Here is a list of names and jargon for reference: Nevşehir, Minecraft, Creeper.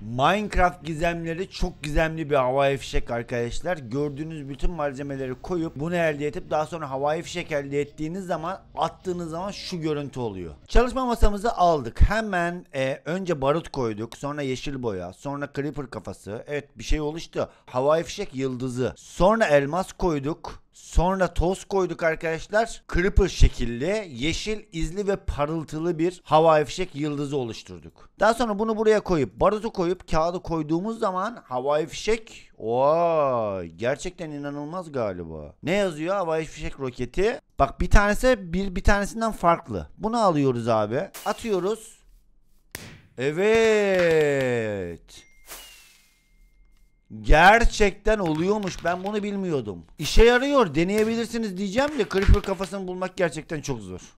Minecraft gizemleri çok gizemli bir havai fişek arkadaşlar. Gördüğünüz bütün malzemeleri koyup bunu elde edip daha sonra havai fişek elde ettiğiniz zaman, attığınız zaman şu görüntü oluyor. Çalışma masamızı aldık. Hemen önce barut koyduk. Sonra yeşil boya. Sonra creeper kafası. Evet, bir şey oluştu. Havai fişek yıldızı. Sonra elmas koyduk. Sonra toz koyduk arkadaşlar. Creeper şekilli, yeşil, izli ve parıltılı bir havai fişek yıldızı oluşturduk. Daha sonra bunu buraya koyup, barutu koyup, kağıdı koyduğumuz zaman havai fişek... Ooo, gerçekten inanılmaz galiba. Ne yazıyor havai fişek roketi? Bak, bir tanesi bir tanesinden farklı. Bunu alıyoruz abi. Atıyoruz. Evet... Gerçekten oluyormuş, ben bunu bilmiyordum. İşe yarıyor, deneyebilirsiniz diyeceğim de Creeper kafasını bulmak gerçekten çok zor.